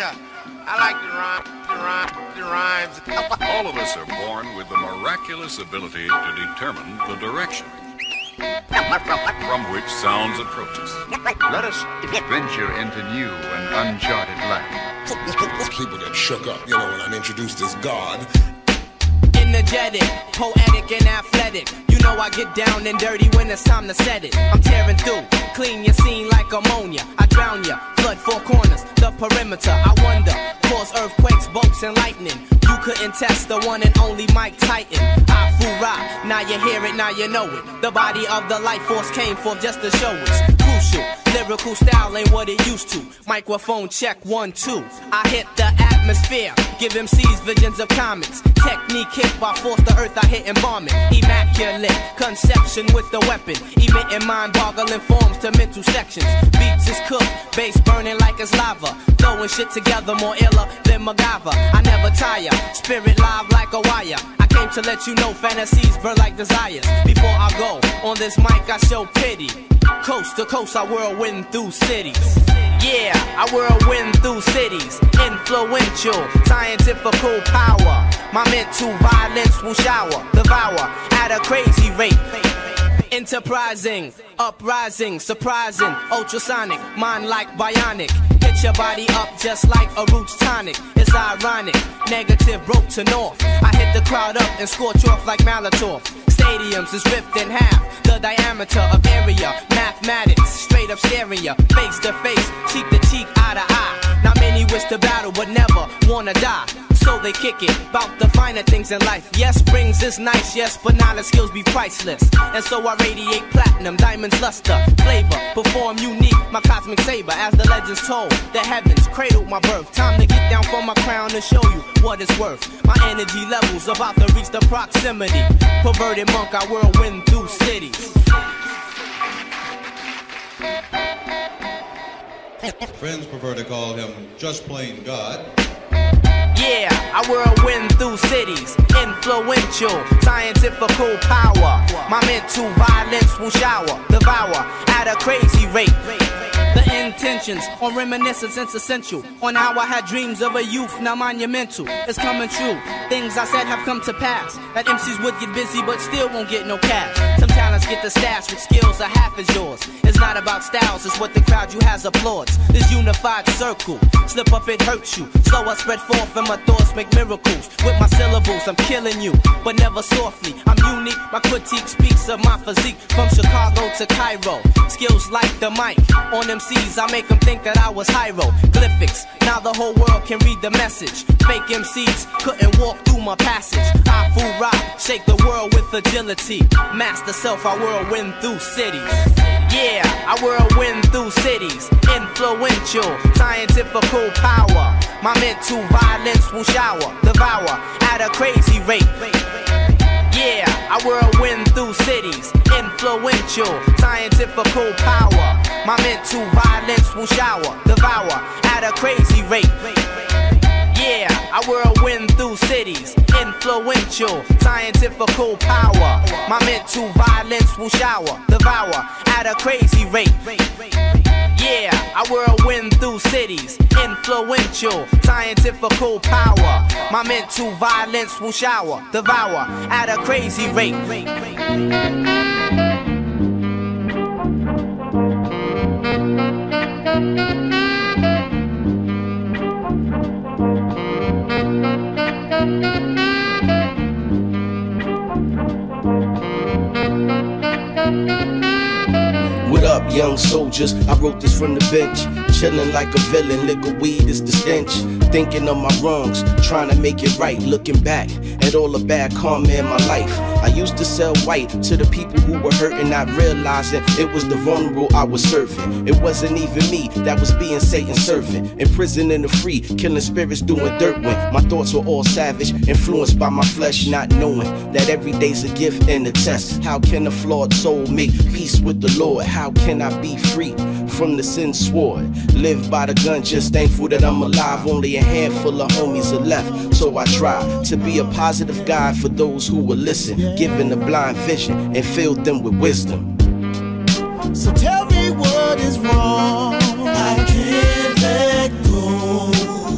I like the rhymes. All of us are born with the miraculous ability to determine the direction from which sounds approach us. Let us venture into new and uncharted land. People get shook up, you know, when I'm introduced as God. Energetic, poetic, and athletic. You know I get down and dirty when it's time to set it. I'm tearing through, clean your scene like ammonia. I drown ya, flood four corners, the perimeter. I wonder, cause earthquakes, bolts, and lightning. You couldn't test the one and only Mike Tyson. AfuRa, now you hear it, now you know it. The body of the life force came forth just to show us. Crucial, lyrical style ain't what it used to. Microphone check, 1, 2. I hit the atmosphere, give MCs visions of comets. Technique hit by force, the earth I hit and bomb it. Immaculate conception with the weapon, emitting mind-boggling forms to mental sections. Beats is cooked, bass burning like it's lava, throwing shit together more iller than MacGyver. I never tire, spirit live like a wire. I came to let you know fantasies burn like desires. Before I go on this mic, I show pity. Coast to coast, I whirlwind through cities. Yeah, I whirlwind through cities. Influential, scientifical power. My mental violence will shower, devour at a crazy rate. Enterprising, uprising, surprising, ultrasonic, mind like bionic. Hit your body up just like a roots tonic. It's ironic, negative broke to north. I hit the crowd up and scorch off like Molotov. Stadiums is ripped in half, the diameter of area. Mathematics, straight up stereo. Face to face, cheek to cheek, eye to eye. Not many wish to battle but never wanna die, so they kick it, bout the finer things in life. Yes, rings is nice, yes, but now the skills be priceless. And so I radiate platinum, diamonds luster, flavor, perform unique, my cosmic saber. As the legends told, the heavens cradled my birth. Time to get down from my crown and show you what it's worth. My energy levels about to reach the proximity. Perverted monk, I whirlwind through cities. Friends prefer to call him just plain God. Yeah, I whirlwind through cities. Influential, scientifical power. My mental violence will shower, devour at a crazy rate. The intentions on reminiscence is essential. On how I had dreams of a youth, now monumental. It's coming true. Things I said have come to pass. That MCs would get busy, but still won't get no cash. Some talents get the stash, with skills are half as yours. It's not about styles, it's what the crowd you has applauds. This unified circle, slip up it hurts you. So I spread forth and my thoughts make miracles. With my syllables, I'm killing you, but never softly. I'm unique, my critique speaks of my physique. From Chicago to Cairo, skills like the mic. On them I make them think that I was hieroglyphics. Now the whole world can read the message. Fake MCs couldn't walk through my passage. AfuRa, shake the world with agility. Master self, I whirlwind through cities. Yeah, I whirlwind through cities. Influential, scientifical power. My mental violence will shower, devour at a crazy rate. Yeah, I whirlwind through cities. Influential, scientifical power. My mental violence will shower, devour at a crazy rate. Yeah, I whirlwind through cities. Influential, scientifical power. My mental violence will shower, devour at a crazy rate. Yeah, I whirlwind through cities. Influential, scientifical power. My mental violence will shower, devour at a crazy rate. What up, young soldiers? I wrote this from the bench. Chillin' like a villain, liquor weed is the stench. Thinking of my wrongs, trying to make it right. Looking back at all the bad karma in my life. I used to sell white to the people who were hurting, not realizing it was the vulnerable I was serving. It wasn't even me that was being Satan's servant. Imprisoning the free, killing spirits, doing dirt when my thoughts were all savage, influenced by my flesh, not knowing that every day's a gift and a test. How can a flawed soul make peace with the Lord? How can I be free from the sin sword? Live by the gun, just thankful that I'm alive. Only a handful of homies are left, so I try to be a positive guide for those who will listen, giving the blind vision and fill them with wisdom. So tell me what is wrong, I can't let go.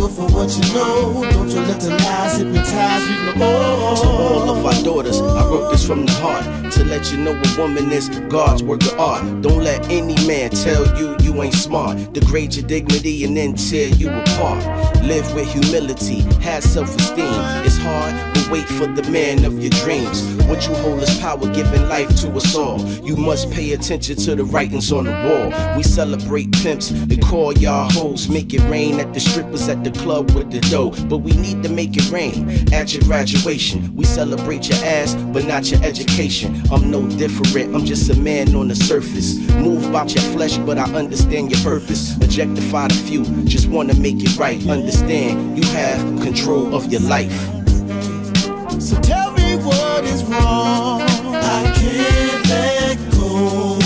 go for what you know. Don't you let the lies hypnotize you no more. To all of our daughters, I wrote this from the heart, to let you know a woman is God's work of art. Don't let any man tell you you ain't smart, degrade your dignity and then tear you apart. Live with humility, have self-esteem. It's hard, but wait for the man of your dreams. What you hold is power, giving life to us all. You must pay attention to the writings on the wall. We celebrate pimps and call y'all hoes. Make it rain at the strippers at the club with the dough. But we need to make it rain at your graduation. We celebrate your ass, but not your education. I'm no different, I'm just a man on the surface. Move about your flesh, but I understand your purpose. Objectify the few, just wanna make it right. Understand, you have control of your life. So tell me what is wrong. I can't let go.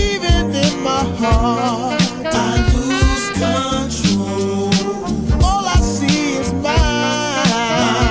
Even in my heart, I lose control. All I see is mine.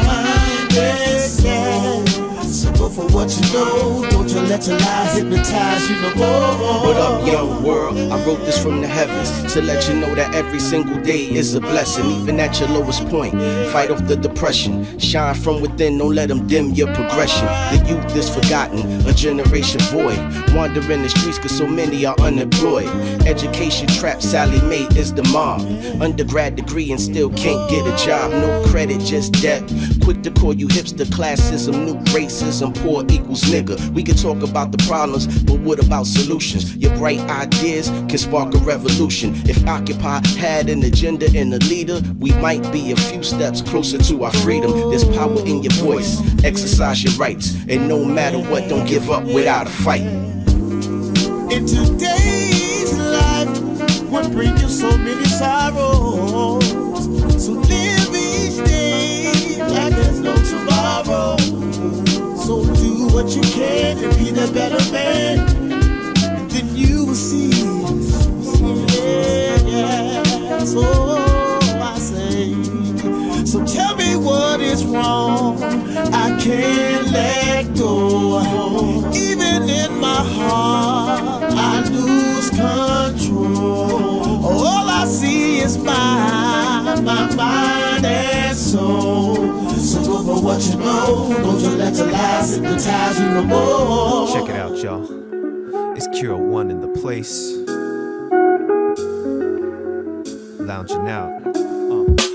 My mind is sad. So go for what you know. Don't you let your lies hypnotize you no more. What up, young world? I wrote this from the heavens to let you know that every single day is a blessing. Even at your lowest point, fight off the depression. Shine from within, don't let them dim your progression. The youth is forgotten, a generation void. Wandering the streets cause so many are unemployed. Education trap, Sally Mae is the mob. Undergrad degree and still can't get a job. No credit, just debt. Quick to call you hipster, classism, new racism, poor equals nigga. We could talk about the problems, but what about solutions? Your bright ideas can spark a revolution. If Occupy had an agenda and a leader, we might be a few steps closer to our freedom. There's power in your voice, exercise your rights, and no matter what, don't give up without a fight. In today's life, what brings you so many sorrows? So live each day like there's no tomorrow. So do what you can and be the better man, and then you will see. Yeah. So I say, so tell me what is wrong. I can't let go. Even in my heart, I lose control. All I see is my mind and soul. So go for what you know. Don't you let your lies hypnotize you no more. Check it out, y'all. It's Cure One in the place. Lounging out.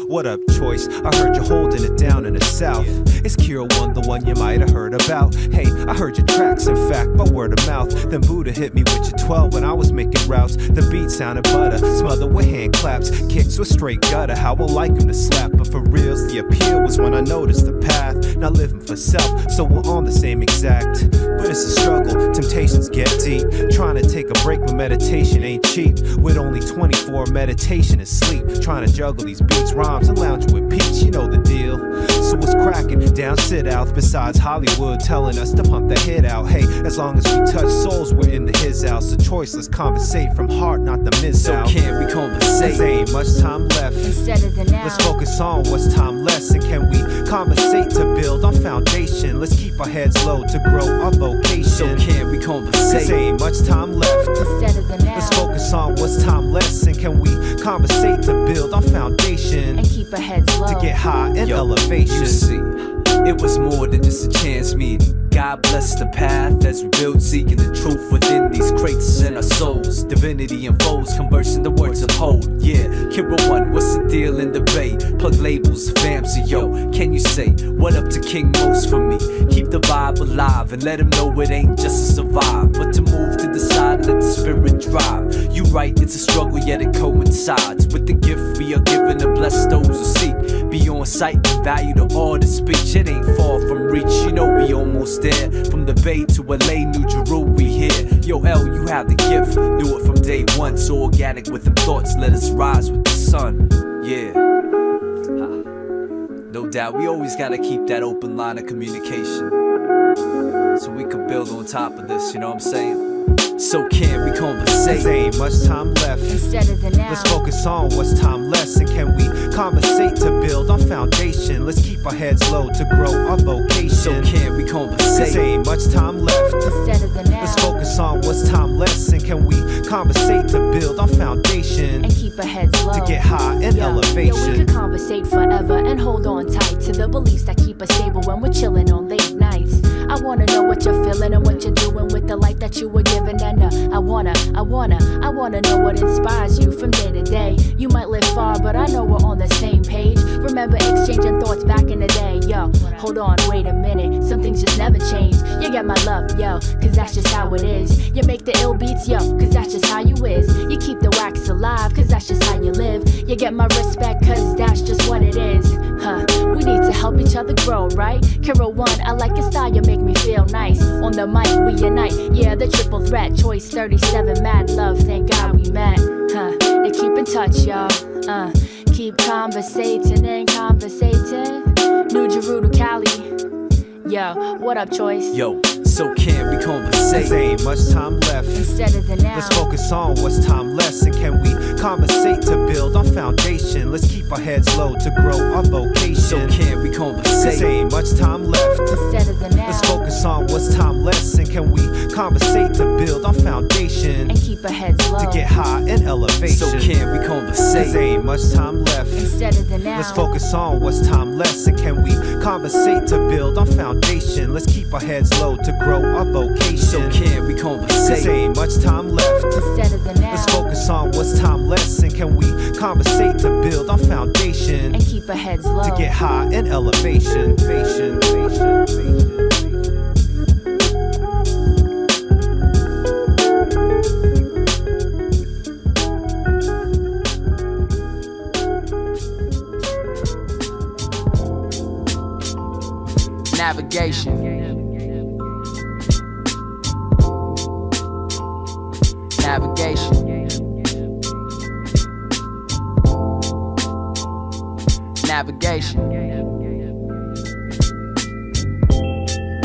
What up, Choice? I heard you holding it down in the South. Yeah. It's Cure One, the one you might have heard about. Hey, I heard your tracks, in fact, by word of mouth. Then Buddha hit me with your 12 when I was making routes. The beat sounded butter, smothered with hand claps. Kicks with straight gutter, how I like him to slap. But for reals, the appeal was when I noticed the path. Not living for self, so we're on the same exact. But it's a struggle, temptations get deep. Trying to take a break, but meditation ain't cheap. With only 24, meditation is sleep. Trying to juggle these beats, rhymes, and lounge with Peach, you know the deal. So it's cracking down Sit-Out, besides Hollywood telling us to pump that hit out. Hey, as long as we touch souls, we're in the his house. So choice, let's conversate from heart, not the miss out. So can't we conversate? There ain't much time left. Instead of the now, let's focus on what's time less. And can we conversate to build our foundation? Let's keep our heads low to grow our vocation. So can't we conversate? There ain't much time left. Instead of the now, let's focus on what's time less. And can we conversate to build our foundation? And keep our heads low to get high in elevation. You see, it was more than just a chance meeting. God bless the path as we build, seeking the truth within these crates in our souls. Divinity unfolds, conversing the words of hold. Yeah, Kira One, what's the deal in the Bay? Plug labels, fams, so yo, can you say what up to King Most for me? Keep the vibe alive and let him know it ain't just to survive, but to move to the side, let the spirit drive. You right, it's a struggle, yet it coincides with the gift we are given to bless those who seek. Be on sight, value to all the speech. It ain't far from reach, you know we almost there. From the Bay to LA, New Jeru, we here. Yo, L, you have the gift, knew it from day one. So organic with them thoughts, let us rise with the sun. Yeah, no doubt, we always gotta keep that open line of communication, so we can build on top of this, you know what I'm saying? So can we conversate? There ain't much time left. Instead of the now, let's focus on what's time less. And can we conversate to build our foundation? Let's keep our heads low to grow our vocation. So can we conversate? There ain't much time left. Instead of the now, let's focus on what's time less. And can we conversate to build our foundation? And keep our heads low to get high in elevation. stayed forever and hold on tight to the beliefs that keep us stable when we're chilling on late nights. I wanna know what you're feeling and what you're doing with the life that you were given, and I wanna know what inspires you from day to day. You might live far, but I know we're on the same page. Remember exchanging thoughts back in the day. Yo, hold on, wait a minute, some things just never change. You get my love, yo, cause that's just how it is. You make the ill beats, yo, cause that's just how you is. You keep the wax alive, cause that's just how you live. You get my respect, cause that's just what it is. Huh, we need to help each other grow, right? Kiro One, I like your style, you make me feel nice. On the mic, we unite, yeah, the triple threat. Choice37, mad love, thank God we met. Huh, they keep in touch, y'all. Keep conversating and conversating. New Jeru to Cali. Yo, what up, Choice? Yo, so can we conversate? There ain't much time left. Instead of the now, let's focus on what's timeless. And can we conversate to build our foundation? Let's keep our heads low to grow our vocation. So can we conversate? There ain't much time left. Instead of the now, let's focus on what's timeless. And can we conversate to build our foundation? And keep our heads low to get high in elevation. So can we conversate? There ain't much time left. Instead of the now, let's focus on what's timeless. And can we conversate to build our foundation? Let's keep our heads low to grow our vocation. So can we conversate? There ain't much time left. Instead of the now, let's focus on what's timeless. And can we conversate to build our foundation? And keep our heads low to get high in elevation. Navigation. Navigation. Navigation.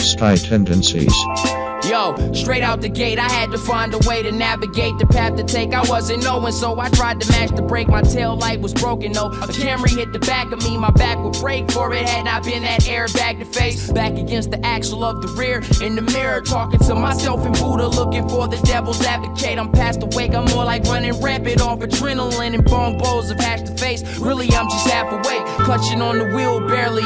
Sky tendencies. Yo, straight out the gate, I had to find a way to navigate the path to take. I wasn't knowing, so I tried to match the brake. My tail light was broken, though. A Camry hit the back of me, my back would break for it. Had not been that airbag to face. Back against the axle of the rear, in the mirror, talking to myself and Buddha, looking for the devil's advocate. I'm past awake, I'm more like running rapid off adrenaline and bone bowls of hash to face. Really, I'm just half awake, clutching on the wheel, barely.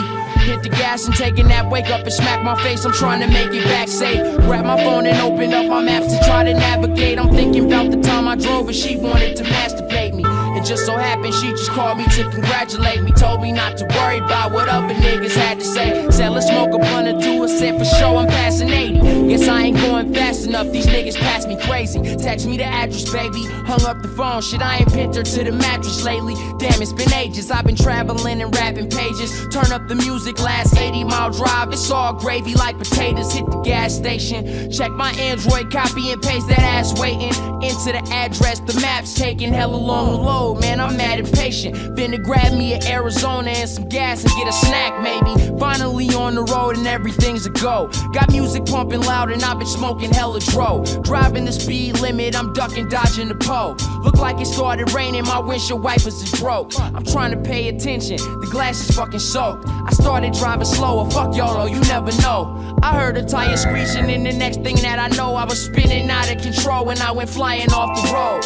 Hit the gas and taking that wake up and smack my face. I'm trying to make it back safe. Grab my phone and open up my maps to try to navigate. I'm thinking about the time I drove and she wanted to masturbate me. It just so happened she just called me to congratulate me. Told me not to worry about what other niggas had to say. Said let's smoke a blunt or do a sip for sure. I'm passing 80. Guess I ain't going fast enough. These niggas pass me crazy. Text me the address, baby. Hung up the phone. Shit, I ain't pinned her to the mattress lately. Damn, it's been ages. I've been traveling and rapping pages. Turn up the music. Last 80-mile drive. It's all gravy like potatoes. Hit the gas station. Check my Android. Copy and paste that ass waiting. Into the address. The map's taking hella long and low. Man, I'm mad impatient. Finna grab me an Arizona and some gas and get a snack, maybe. Finally on the road and everything's a go. Got music pumping loud and I've been smoking hella dro. Driving the speed limit, I'm ducking, dodging the pole. Look like it started raining, my windshield wipers is broke. I'm trying to pay attention, the glass is fucking soaked. I started driving slower, fuck y'all though, you never know. I heard a tire screeching and the next thing that I know, I was spinning out of control when I went flying off the road.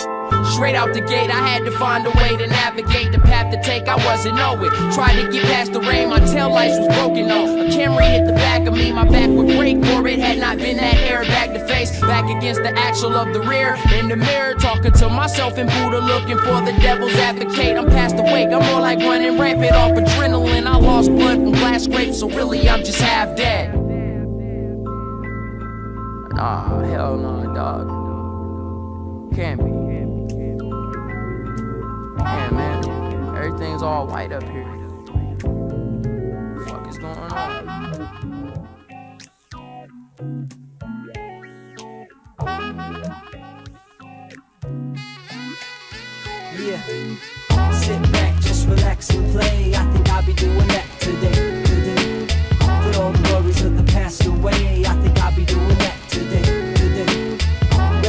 Straight out the gate, I had to find a way to navigate the path to take. I wasn't knowing. Tried to get past the rain, my tail lights was broken off. A Camry hit the back of me, my back would break for it. Had not been that airbag to face. Back against the axle of the rear, in the mirror, talking to myself and Buddha, looking for the devil's advocate. I'm past awake, I'm more like running rampant off adrenaline. I lost blood from glass scrapes, so really I'm just half dead. Nah, hell no, dog. Can't be. Yeah, man, everything's all white up here. What the fuck is going on? Yeah. Sit back, just relax and play. I think I'll be doing that today. Put all the worries of the past away. I think I'll be doing that today.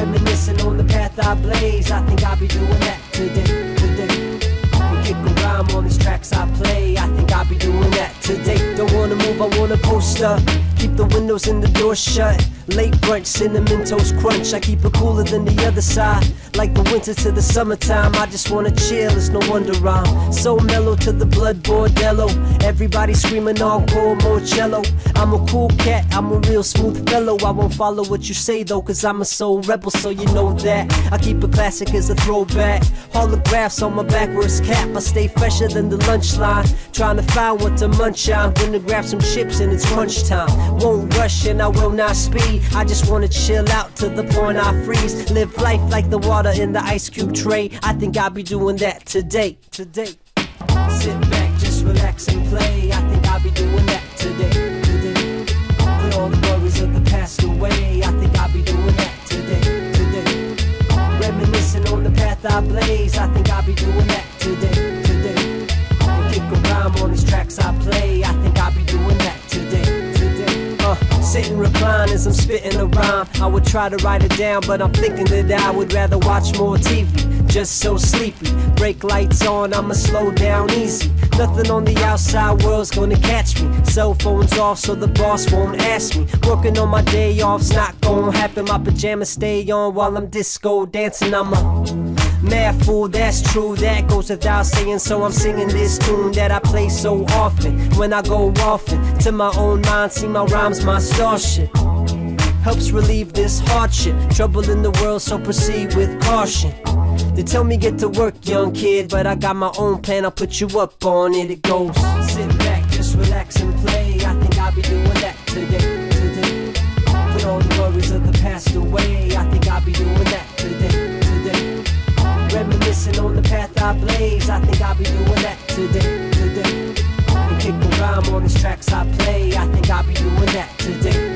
Reminiscing on the path I blaze. I think I'll be doing that today. On these tracks I play, I think I'll be doing that today. Don't wanna move, I wanna post up. Keep the windows and the door shut. Late brunch, cinnamon toast crunch. I keep it cooler than the other side. Like the winter to the summertime, I just wanna chill, it's no wonder I'm so mellow to the blood bordello. Everybody screaming encore, more cello. I'm a cool cat, I'm a real smooth fellow. I won't follow what you say though, cause I'm a soul rebel, so you know that. I keep it classic as a throwback. Holographs on my backwards cap. I stay fresher than the lunch line. Trying to find what to munch on. Gonna grab some chips and it's crunch time. Won't rush and I will not speed. I just wanna chill out to the point I freeze. Live life like the water in the ice cube tray. I think I'll be doing that today. Sit back, just relax and play. I think I'll be doing that today. Put all the worries of the past away. I think I'll be doing that today. Reminiscing on the path I blaze. I think I'll be doing that today. Kick a rhyme on these tracks I play. I think I'll be doing that today. Sit and recline as I'm spitting a rhyme. I would try to write it down, but I'm thinking that I would rather watch more TV. Just so sleepy, brake lights on, I'ma slow down easy. Nothing on the outside world's gonna catch me. Cell phone's off so the boss won't ask me. Working on my day off's not gonna happen. My pajamas stay on while I'm disco dancing. I'm a mad fool, that's true, that goes without saying. So I'm singing this tune that I play so often. When I go often, to my own mind, see my rhymes, my star shit. Helps relieve this hardship. Trouble in the world, so proceed with caution. They tell me get to work, young kid, but I got my own plan, I'll put you up on it. It goes, sit back, just relax and play. I think I'll be doing that today. Put all the worries of the past away. I think I'll be doing that today. Reminiscing on the path I blaze. I think I'll be doing that today. And kick the rhyme on these tracks I play. I think I'll be doing that today.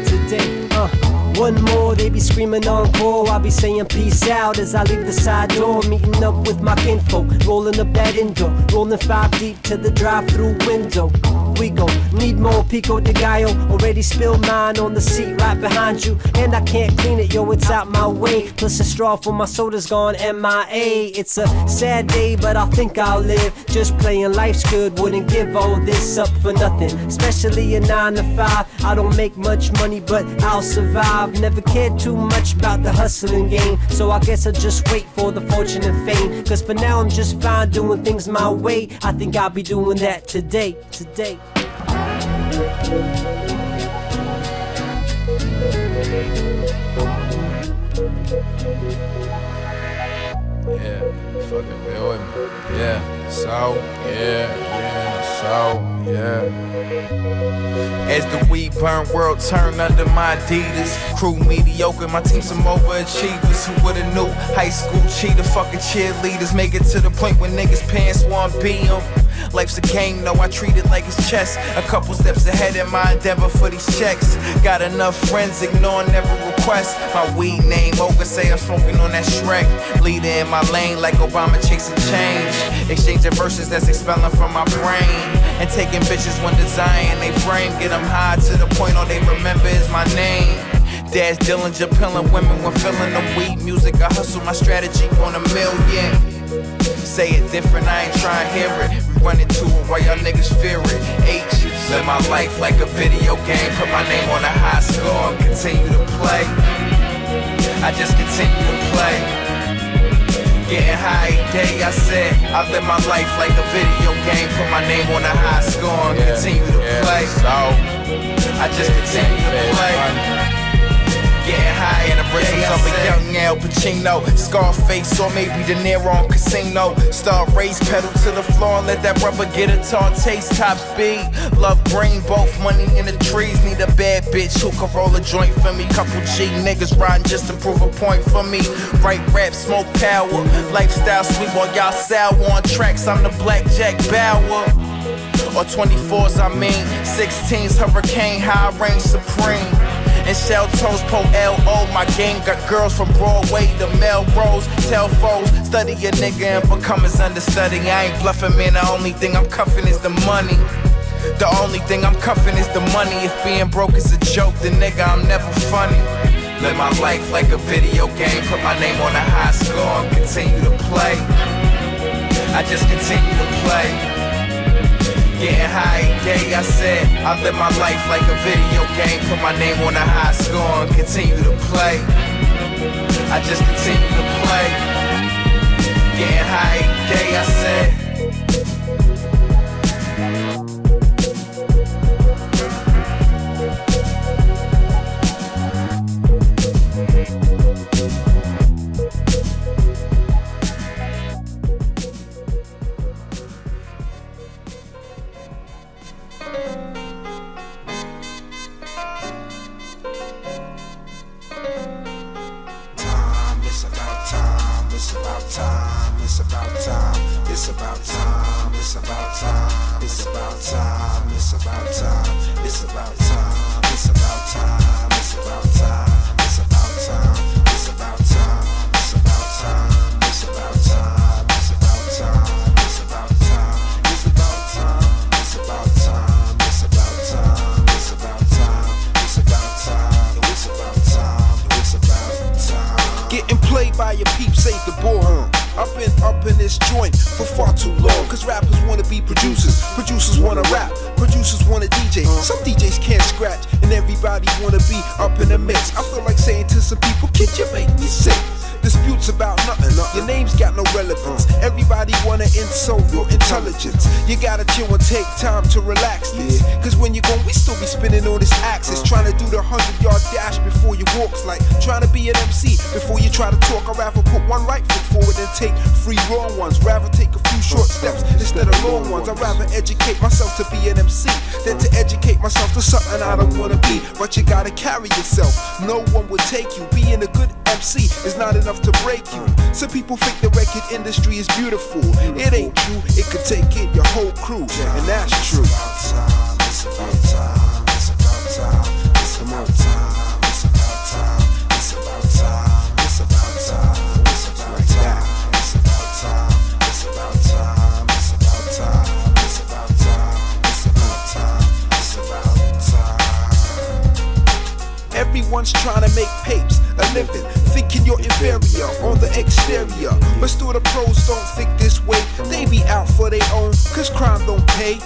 One more, they be screaming encore. I be saying peace out as I leave the side door. Meeting up with my kinfolk, rolling up that indoor. Rolling 5 deep to the drive-through window. We go, need more pico de gallo. Already spilled mine on the seat right behind you. And I can't clean it, yo, it's out my way. Plus a straw for my soda's gone MIA. It's a sad day, but I think I'll live. Just playing life's good, wouldn't give all this up for nothing. Especially a 9 to 5. I don't make much money, but I'll survive. Never cared too much about the hustling game, so I guess I'll just wait for the fortune and fame. Cause for now I'm just fine doing things my way. I think I'll be doing that today. Yeah, fucking do it. Yeah, so, yeah. As the weed burn world turned under my Adidas. Crew mediocre, my team some overachievers. Who would've knew? High school cheater, fucking cheerleaders. Make it to the point where niggas' pants won't be them. Life's a game, though I treat it like it's chess. A couple steps ahead in my endeavor for these checks. Got enough friends, ignoring every request. My weed name, Oka, say I'm smoking on that Shrek. Leader in my lane like Obama chasing change. Exchanging verses that's expelling from my brain. And taking bitches when design they frame. Get them high to the point all they remember is my name. Dad's Dillinger pillin' women when feeling the weed. Music I hustle, my strategy on a million. Say it different, I ain't trying to hear it. We run into it while y'all niggas fear it. H, live my life like a video game. Put my name on a high score and continue to play. I just continue to play. Getting high day, I said I live my life like a video game. Put my name on a high score and continue to play. So I just continue to play. Getting high and I'm raising up a young Al Pacino, Scarface, or maybe De Niro on Casino. Start race, pedal to the floor, let that rubber get a tall taste, top speed. Love green, both money in the trees. Need a bad bitch who can roll a joint for me. Couple G niggas riding just to prove a point for me. Right rap, smoke power, lifestyle sweet while y'all sour on tracks. I'm the Blackjack Bauer. Or 24s, I mean 16s, Hurricane, high range supreme. And shell toes, po L.O. My gang got girls from Broadway to Melrose. Tell foes, study a nigga and become his understudy. I ain't bluffing, man, the only thing I'm cuffing is the money. The only thing I'm cuffing is the money. If being broke is a joke, then nigga, I'm never funny. Live my life like a video game. Put my name on a high score and continue to play. I just continue to play. Getting high day, day I said I live my life like a video game. Put my name on a high score and continue to play. I just continue to play. Getting high every day I said. You gotta chill and take time to relax this. Cause when you gone, we still be spinning on this axis. Trying to do the 100-yard dash before you walks. Like trying to be an MC before you try to talk. I'd rather put one right foot forward and take three wrong ones. Rather take a few short steps instead of long ones. I'd rather educate myself to be an MC than to educate myself to something I don't wanna be. But you gotta carry yourself, no one will take you. Being a good MC is not enough to break you. Some people think the record industry is beautiful. It ain't true, it could take in your whole crew, and that's true. It's about time, it's about time, it's about time, it's about time, it's about time, it's about time, it's about time, it's about time, it's about time, it's about time, it's about time, it's about time, it's about time, it's about time. Everyone's trying to make papes, a living, thinking you're inferior on the exterior. But still the pros don't think this way. They be out for their own, cause crime don't pay.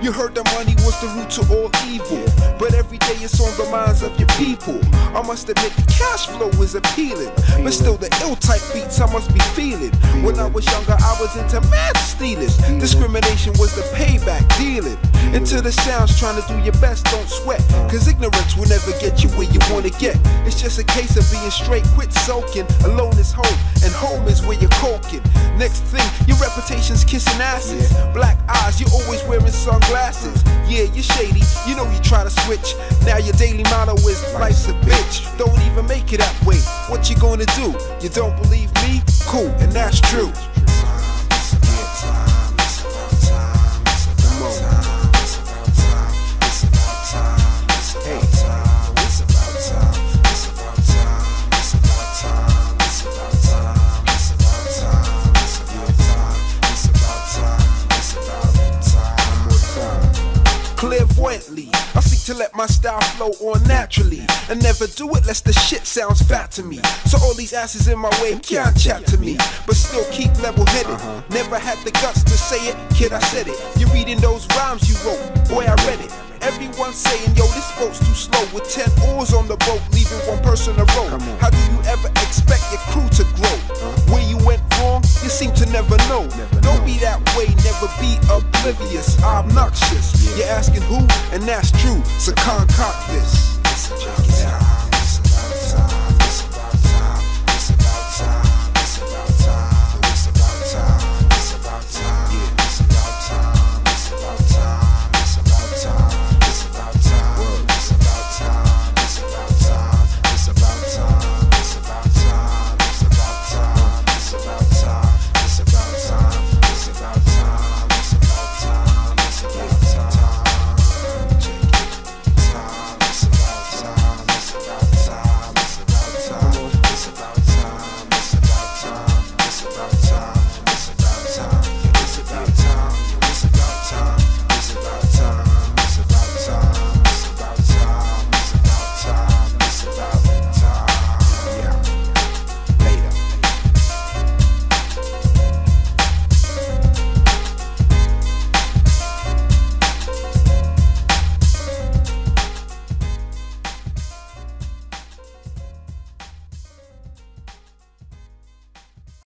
You heard the money was the root to all evil, but every day it's on the minds of your people. I must admit the cash flow is appealing, but still the ill-type beats I must be feeling. When I was younger I was into mad stealing. Discrimination was the payback dealing. Into the sounds trying to do your best, don't sweat, cause ignorance will never get you where you wanna get. It's just a case of being straight, quit sulking. Alone is home, and home is where you're caulking. Next thing, your reputation's kissing asses. Black eyes, you're always wearing sunglasses. Glasses. Yeah, you're shady, you know you try to switch. Now your daily motto is, life's a bitch. Don't even make it that way, what you gonna do? You don't believe me? Cool, and that's true. I seek to let my style flow on naturally, and never do it lest the shit sounds fat to me. So all these asses in my way can't chat to me, but still keep level-headed. Never had the guts to say it, kid, I said it. You're reading those rhymes you wrote, boy, I read it. Everyone's saying, yo, this boat's too slow. With 10 oars on the boat, leaving one person to row. How do you ever expect your crew to grow? Where you went wrong, you seem to never know. Don't be that way, never be oblivious, obnoxious. You're asking who, and that's true, so concoct this.